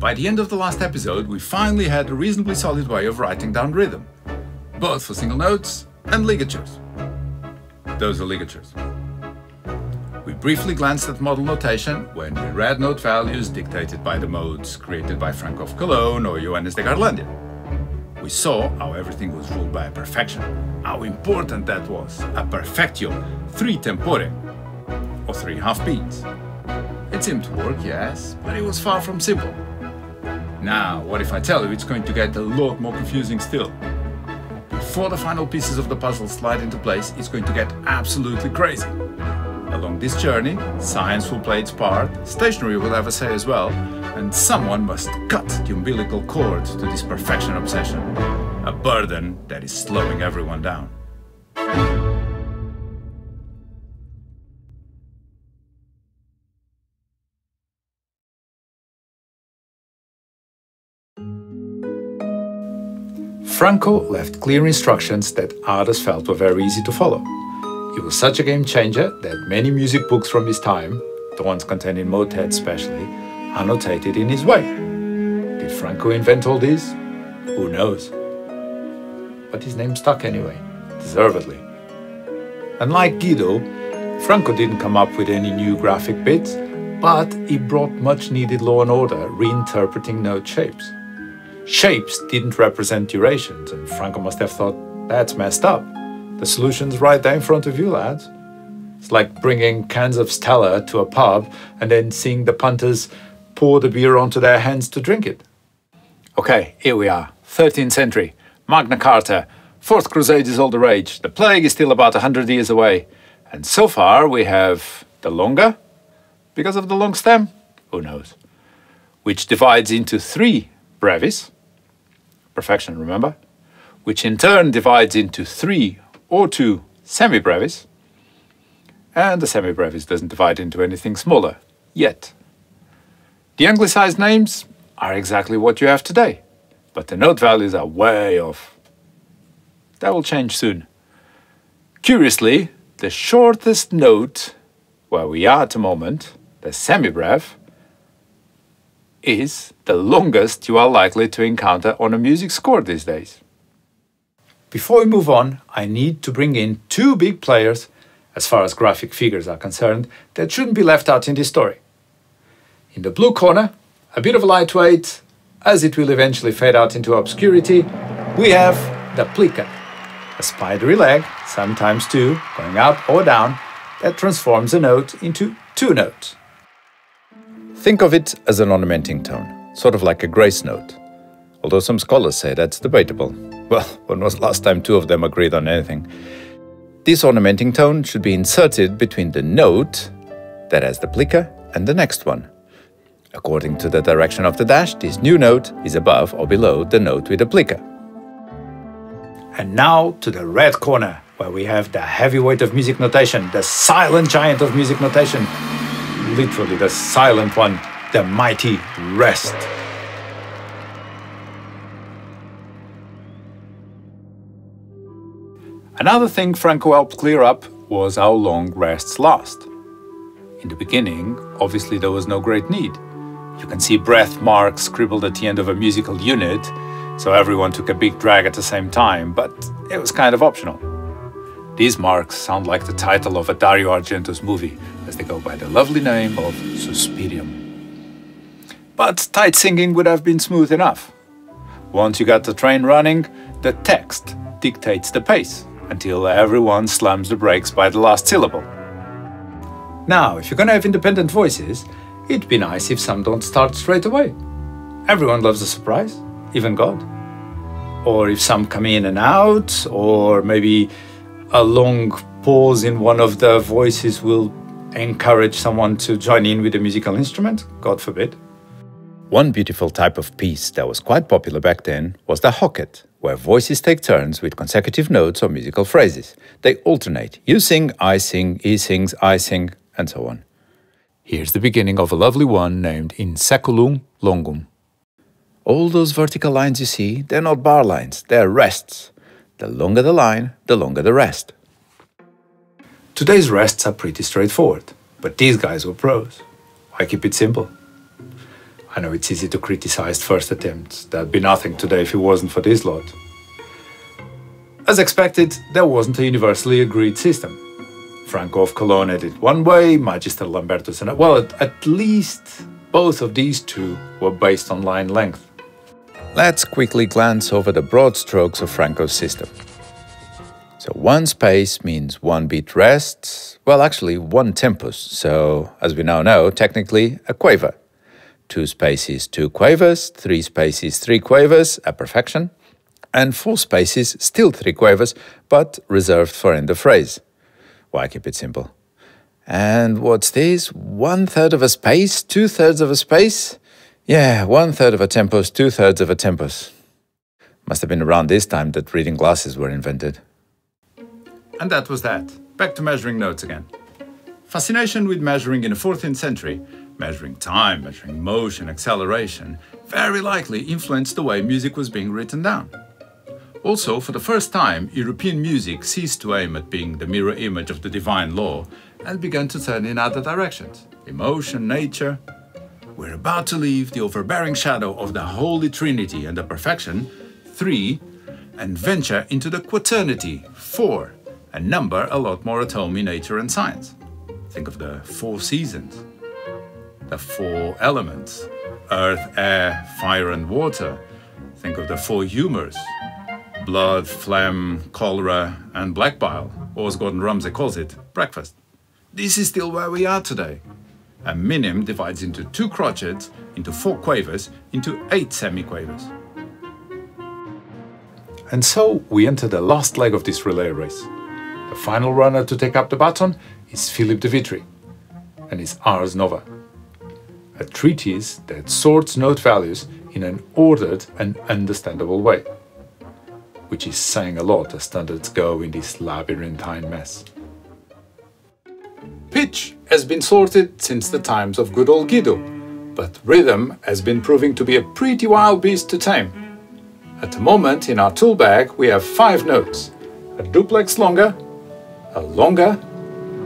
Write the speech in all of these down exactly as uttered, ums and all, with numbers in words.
by the end of the last episode, we finally had a reasonably solid way of writing down rhythm, both for single notes and ligatures. Those are ligatures. We briefly glanced at modal notation when we read note values dictated by the modes created by Franco of Cologne or Johannes de Garlandia. We saw how everything was ruled by a perfection, how important that was, a perfectio, three tempore, or three half beats. It seemed to work, yes, but it was far from simple. Now, what if I tell you it's going to get a lot more confusing still? Before the final pieces of the puzzle slide into place, it's going to get absolutely crazy. Along this journey, science will play its part, stationery will have a say as well, and someone must cut the umbilical cord to this perfection obsession, a burden that is slowing everyone down. Franco left clear instructions that others felt were very easy to follow. It was such a game-changer that many music books from his time, the ones contained in Motet especially, are notated in his way. Did Franco invent all this? Who knows? But his name stuck anyway, deservedly. Unlike Guido, Franco didn't come up with any new graphic bits, but he brought much-needed law and order, reinterpreting note shapes. Shapes didn't represent durations, and Franco must have thought, that's messed up. The solution's right there in front of you, lads. It's like bringing cans of Stella to a pub and then seeing the punters pour the beer onto their hands to drink it. Okay, here we are. thirteenth century. Magna Carta. Fourth Crusade is all the rage. The plague is still about one hundred years away. And so far we have the longa, because of the long stem, who knows, which divides into three brevis, perfection, remember, which in turn divides into three or two semi-brevis, and the semi-brevis doesn't divide into anything smaller, yet. The anglicised names are exactly what you have today, but the note values are way off. That will change soon. Curiously, the shortest note, where we are at the moment, the semi-brev, is the longest you are likely to encounter on a music score these days. Before we move on, I need to bring in two big players, as far as graphic figures are concerned, that shouldn't be left out in this story. In the blue corner, a bit of a lightweight, as it will eventually fade out into obscurity, we have the plica, a spidery leg, sometimes two, going up or down, that transforms a note into two notes. Think of it as an ornamenting tone, sort of like a grace note, although some scholars say that's debatable. Well, when was the last time two of them agreed on anything? This ornamenting tone should be inserted between the note that has the plica and the next one. According to the direction of the dash, this new note is above or below the note with the plica. And now to the red corner, where we have the heavyweight of music notation, the silent giant of music notation. Literally the silent one, the mighty rest. Another thing Franco helped clear up was how long rests last. In the beginning, obviously there was no great need. You can see breath marks scribbled at the end of a musical unit, so everyone took a big drag at the same time, but it was kind of optional. These marks sound like the title of a Dario Argento's movie, as they go by the lovely name of Suspirium. But tight singing would have been smooth enough. Once you got the train running, the text dictates the pace, until everyone slams the brakes by the last syllable. Now, if you're going to have independent voices, it'd be nice if some don't start straight away. Everyone loves a surprise, even God. Or if some come in and out, or maybe a long pause in one of the voices will encourage someone to join in with a musical instrument, God forbid. One beautiful type of piece that was quite popular back then was the hocket, where voices take turns with consecutive notes or musical phrases. They alternate. You sing, I sing, he sings, I sing, and so on. Here's the beginning of a lovely one named In Seculum Longum. All those vertical lines you see, they're not bar lines, they're rests. The longer the line, the longer the rest. Today's rests are pretty straightforward, but these guys were pros. Why keep it simple? I know it's easy to criticize first attempts. There'd be nothing today if it wasn't for this lot. As expected, there wasn't a universally agreed system. Franco of Cologne had it one way, Magister Lambertus and... well, at, at least both of these two were based on line length. Let's quickly glance over the broad strokes of Franco's system. So one space means one beat rest, well actually one tempus, so as we now know, technically a quaver. Two spaces, two quavers, three spaces, three quavers, a perfection, and four spaces, still three quavers, but reserved for end of phrase. Why keep it simple? And what's this? One third of a space, two thirds of a space? Yeah, one third of a tempus, two thirds of a tempus. Must have been around this time that reading glasses were invented. And that was that. Back to measuring notes again. Fascination with measuring in the fourteenth century, measuring time, measuring motion, acceleration, very likely influenced the way music was being written down. Also, for the first time, European music ceased to aim at being the mirror image of the divine law and began to turn in other directions. Emotion, nature... We're about to leave the overbearing shadow of the Holy Trinity and the perfection, three, and venture into the quaternity, four. A number a lot more at home in nature and science. Think of the four seasons, the four elements, earth, air, fire and water. Think of the four humours, blood, phlegm, cholera and black bile, or as Gordon Ramsay calls it, breakfast. This is still where we are today. A minim divides into two crotchets, into four quavers, into eight semi-quavers. And so we enter the last leg of this relay race. The final runner to take up the baton is Philippe de Vitry and his Ars Nova, a treatise that sorts note values in an ordered and understandable way, which is saying a lot as standards go in this labyrinthine mess. Pitch has been sorted since the times of good old Guido, but rhythm has been proving to be a pretty wild beast to tame. At the moment, in our tool bag, we have five notes: a duplex longa, a longa,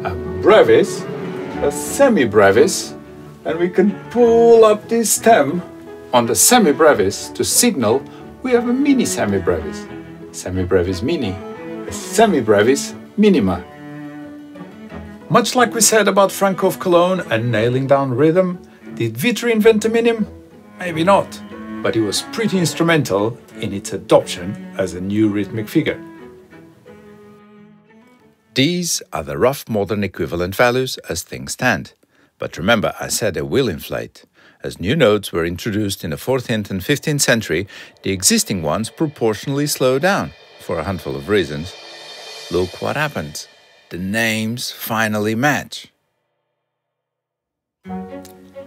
a brevis, a semi-brevis, and we can pull up this stem on the semi-brevis to signal we have a mini semi-brevis, semi-brevis mini, a semi-brevis minima. Much like we said about Franco of Cologne and nailing down rhythm, did Vitry invent a minim? Maybe not, but he was pretty instrumental in its adoption as a new rhythmic figure. These are the rough modern equivalent values as things stand. But remember, I said they will inflate. As new notes were introduced in the fourteenth and fifteenth century, the existing ones proportionally slow down, for a handful of reasons. Look what happens. The names finally match.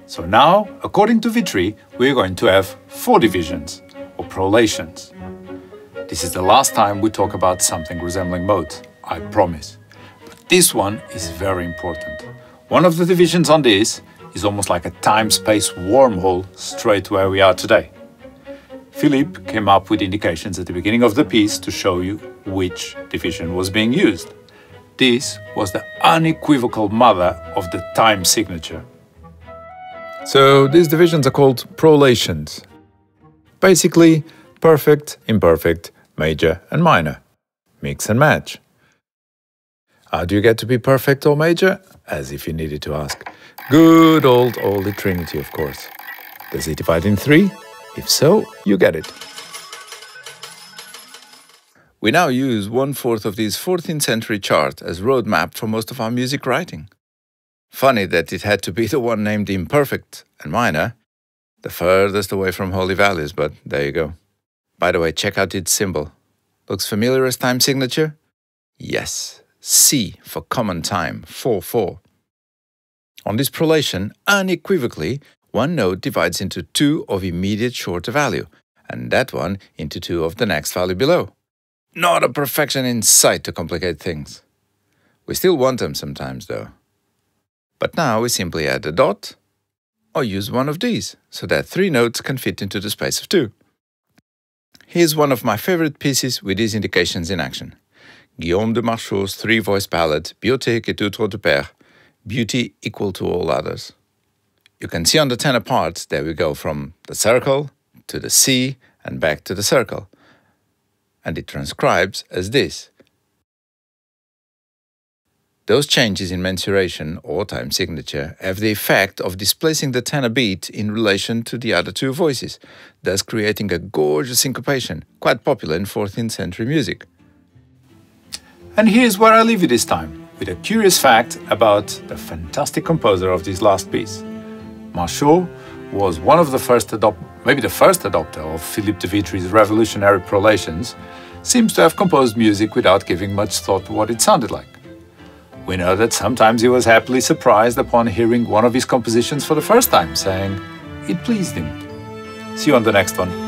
So now, according to Vitry, we're going to have four divisions, or prolations. This is the last time we talk about something resembling modes. I promise. But this one is very important. One of the divisions on this is almost like a time-space wormhole straight where we are today. Philippe came up with indications at the beginning of the piece to show you which division was being used. This was the unequivocal mother of the time signature. So these divisions are called prolations. Basically, perfect, imperfect, major and minor. Mix and match. How do you get to be perfect or major? As if you needed to ask. Good old Holy Trinity, of course. Does it divide in three? If so, you get it. We now use one-fourth of this fourteenth century chart as roadmap for most of our music writing. Funny that it had to be the one named imperfect and minor, the furthest away from holy values, but there you go. By the way, check out its symbol. Looks familiar as time signature? Yes. C for common time, four four. On this prolation, unequivocally, one note divides into two of immediate shorter value, and that one into two of the next value below. Not a perfection in sight to complicate things. We still want them sometimes, though. But now we simply add a dot, or use one of these, so that three notes can fit into the space of two. Here's one of my favorite pieces with these indications in action. Guillaume de Machaut's three-voice ballad, Beauté que tout trop de père, Beauty Equal to All Others. You can see on the tenor parts that we go from the circle to the C and back to the circle, and it transcribes as this. Those changes in mensuration or time signature have the effect of displacing the tenor beat in relation to the other two voices, thus creating a gorgeous syncopation, quite popular in fourteenth century music. And here's where I leave you this time, with a curious fact about the fantastic composer of this last piece. Machaut was one of the first adop maybe the first adopter of Philippe de Vitry's revolutionary prolations, seems to have composed music without giving much thought to what it sounded like. We know that sometimes he was happily surprised upon hearing one of his compositions for the first time, saying it pleased him. See you on the next one.